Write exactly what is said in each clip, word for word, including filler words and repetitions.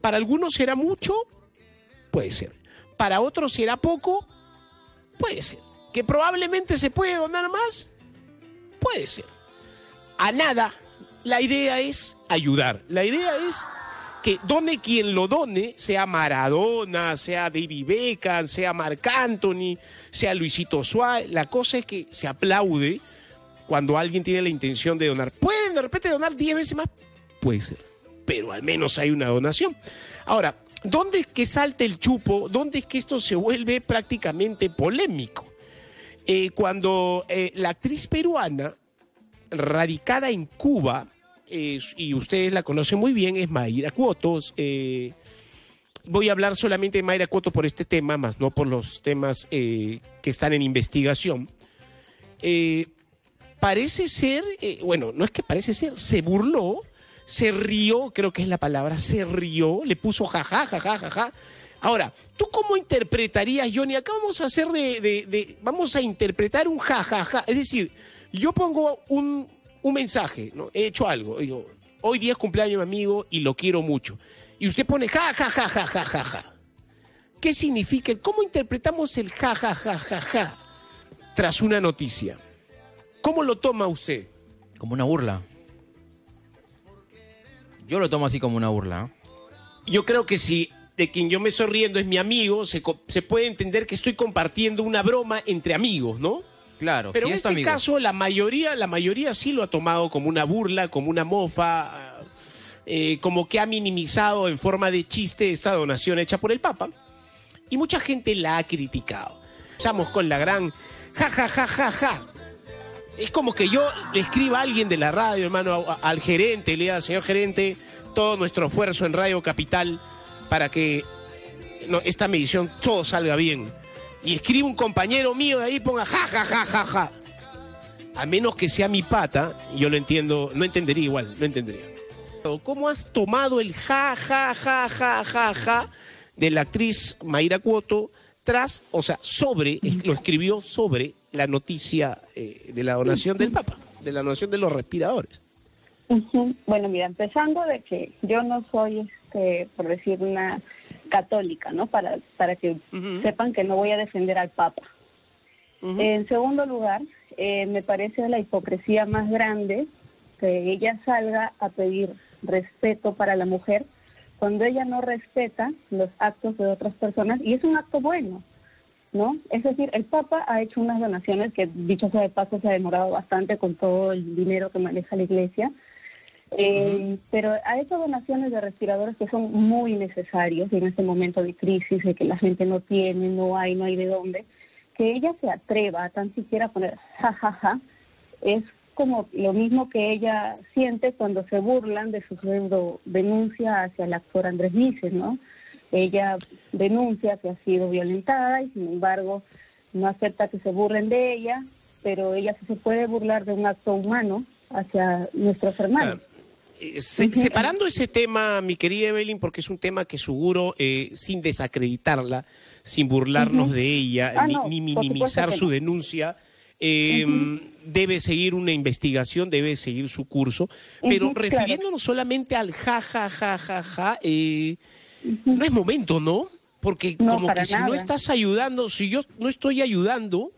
Para algunos será mucho, puede ser. Para otros será poco, puede ser. Que probablemente se puede donar más, puede ser. A nada, la idea es ayudar. La idea es que done quien lo done, sea Maradona, sea David Beckham, sea Marc Anthony, sea Luisito Suárez. La cosa es que se aplaude cuando alguien tiene la intención de donar. ¿Pueden de repente donar diez veces más? Puede ser, pero al menos hay una donación. Ahora, ¿dónde es que salta el chupo? ¿Dónde es que esto se vuelve prácticamente polémico? Eh, cuando eh, la actriz peruana, radicada en Cuba, eh, y ustedes la conocen muy bien, es Mayra Couto. Eh, voy a hablar solamente de Mayra Couto por este tema, más no por los temas eh, que están en investigación. Eh, Parece ser, eh, bueno, no es que parece ser, se burló, se rió, creo que es la palabra, se rió, le puso jaja, jaja, jaja. Ahora, ¿tú cómo interpretarías, Johnny? Acá vamos a hacer de, de, de vamos a interpretar un jajaja, ja, ja. Es decir, yo pongo un, un mensaje, ¿no? He hecho algo, digo, hoy día es cumpleaños de mi amigo y lo quiero mucho. Y usted pone jajaja, jajaja, jajaja. Ja, ja. ¿Qué significa? ¿Cómo interpretamos el jajaja, jajaja, ja, tras una noticia? ¿Cómo lo toma usted? Como una burla. Yo lo tomo así como una burla. Yo creo que si de quien yo me estoy riendo es mi amigo, se, se puede entender que estoy compartiendo una broma entre amigos, ¿no? Claro. Pero si en este amigo. caso la mayoría, la mayoría sí lo ha tomado como una burla, como una mofa, eh, como que ha minimizado en forma de chiste esta donación hecha por el Papa. Y mucha gente la ha criticado. Empezamos con la gran ja, ja, ja, ja, ja. Es como que yo le escriba a alguien de la radio, hermano, a, a, al gerente, le diga, señor gerente, todo nuestro esfuerzo en Radio Capital para que no, esta medición todo salga bien. Y escribe un compañero mío de ahí, ponga ja, ja, ja, ja, ja. A menos que sea mi pata, yo lo entiendo, no entendería igual, no entendería. ¿Cómo has tomado el ja, ja, ja, ja, ja, ja de la actriz Mayra Couto tras, o sea, sobre, lo escribió sobre la noticia eh, de la donación del Papa, de la donación de los respiradores? Uh-huh. Bueno, mira, empezando de que yo no soy, este, por decir, una católica, ¿no? Para, para que uh-huh. sepan que no voy a defender al Papa. Uh-huh. En segundo lugar, eh, me parece la hipocresía más grande que ella salga a pedir respeto para la mujer cuando ella no respeta los actos de otras personas, y es un acto bueno, ¿no? Es decir, el Papa ha hecho unas donaciones que, dicho sea de paso, se ha demorado bastante con todo el dinero que maneja la Iglesia, eh, uh-huh. pero ha hecho donaciones de respiradores que son muy necesarios en este momento de crisis, de que la gente no tiene, no hay, no hay de dónde. Que ella se atreva a tan siquiera poner jajaja, ja, ja, es como lo mismo que ella siente cuando se burlan de su denuncia hacia el actor Andrés Mises, ¿no? Ella denuncia que ha sido violentada y sin embargo no acepta que se burlen de ella, pero ella sí se puede burlar de un acto humano hacia nuestros hermanos. Ah, eh, se, separando ese tema, mi querida Evelyn, porque es un tema que seguro, eh, sin desacreditarla, sin burlarnos uh-huh. de ella, ah, ni, no, ni minimizar su no. denuncia, eh, uh-huh. debe seguir una investigación, debe seguir su curso, uh-huh, pero refiriéndonos claro. solamente al ja, ja, ja, ja, ja, eh, no es momento, ¿no? Porque no, como que si nada. no estás ayudando, si yo no estoy ayudando,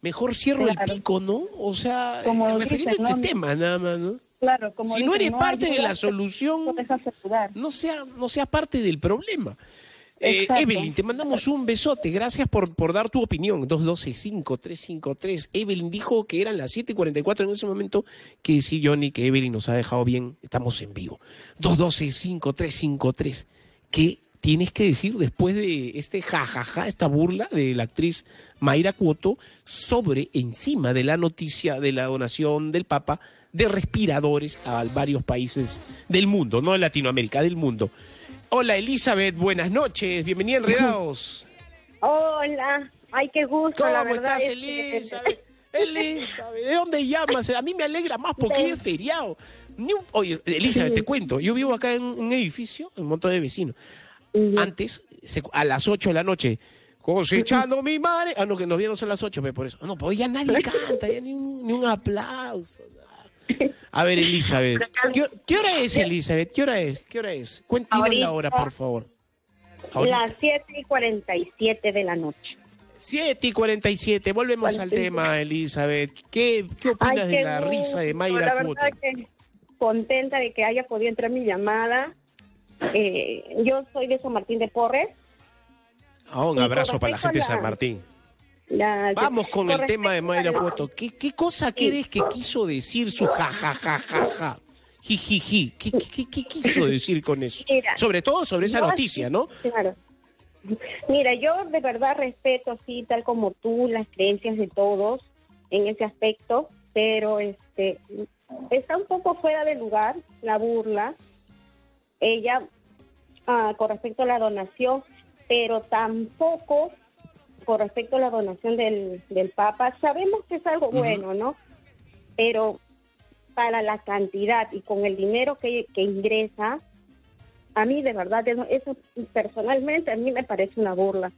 mejor cierro claro. el pico, ¿no? O sea, como refiriendo dicen, a este no, tema nada más, ¿no? Claro, como si dicen, no eres no parte ayuda, de la solución, no seas no sea parte del problema. Eh, Evelyn, te mandamos un besote. Gracias por, por dar tu opinión. dos uno dos cinco tres cinco tres. Evelyn dijo que eran las siete y cuarenta y cuatro en ese momento. Que sí, Johnny, que Evelyn nos ha dejado bien. Estamos en vivo. dos uno dos cinco tres cinco tres. ¿Qué tienes que decir después de este jajaja, ja, ja, esta burla de la actriz Mayra Couto sobre, encima de la noticia de la donación del Papa de respiradores a varios países del mundo, no de Latinoamérica, del mundo? Hola, Elizabeth, buenas noches, bienvenida a Enredados. Hola, ay, qué gusto. ¿Cómo la verdad estás, Elizabeth? Elizabeth, ¿de dónde llamas? A mí me alegra más porque es feriado. Oye, Elizabeth, te cuento, yo vivo acá en un edificio, en un montón de vecinos. Uh-huh. Antes, a las ocho de la noche, cosechando uh-huh. mi madre. Ah, no, que nos vieron a las ocho, pero por eso. No, pues ya nadie canta, ya ni un, ni un aplauso. Nada. A ver, Elizabeth, ¿qué, qué hora es, Elizabeth? ¿Qué hora es? ¿Qué hora es? Cuéntanos la hora, por favor. Ahorita. Las siete y cuarenta y siete de la noche. siete y cuarenta y siete, volvemos al tema, Elizabeth. ¿Qué, qué opinas Ay, qué de la gusto. risa de Mayra Couto? La verdad Couto? que contenta de que haya podido entrar mi llamada. Eh, yo soy de San Martín de Porres. Ah, un abrazo para la gente la... de San Martín. La... Vamos con el tema de Mayra la... Couto. ¿Qué, qué cosa crees que quiso decir su jajajajaja? Jijiji. ¿Qué, qué, ¿Qué quiso decir con eso? Mira, sobre todo sobre esa no, noticia, ¿no? Claro. Mira, yo de verdad respeto así, tal como tú, las creencias de todos en ese aspecto, pero este está un poco fuera de lugar la burla, ella, ah, con respecto a la donación, pero tampoco con respecto a la donación del, del Papa. Sabemos que es algo uh-huh. bueno, ¿no? Pero para la cantidad y con el dinero que, que ingresa, a mí de verdad, eso personalmente a mí me parece una burla.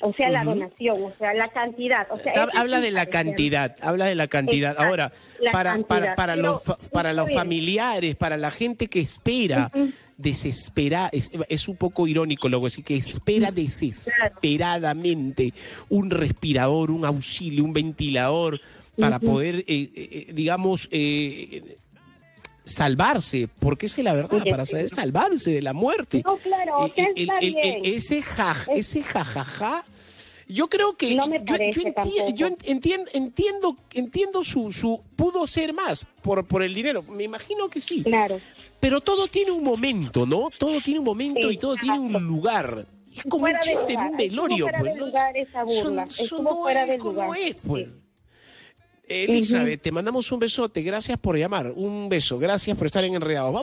O sea, uh-huh. la donación, o sea, la cantidad. O sea, habla de la cantidad, habla de la cantidad. Exacto, Ahora, la para, cantidad. para para Pero, los para los familiares, para la gente que espera, uh-huh. desespera, es, es un poco irónico luego, así que espera desesperadamente un respirador, un auxilio, un ventilador, para uh-huh. poder, eh, eh, digamos... Eh, salvarse, porque esa es la verdad, para saber salvarse de la muerte. No, claro, eh, el, el, el, el, ese ja, ese jajaja, yo creo que no me parece yo, yo, enti- yo entiendo, entiendo, entiendo su, su pudo ser más por, por el dinero, me imagino que sí. Claro. Pero todo tiene un momento, ¿no? Todo tiene un momento sí, y todo exacto. tiene un lugar. Es como fuera un chiste en un velorio, pues. No, lugar, esa burla. Son, son no fuera es como lugar. es, pues. Sí. Elizabeth, uh-huh. te mandamos un besote, gracias por llamar, un beso, gracias por estar en Enredados.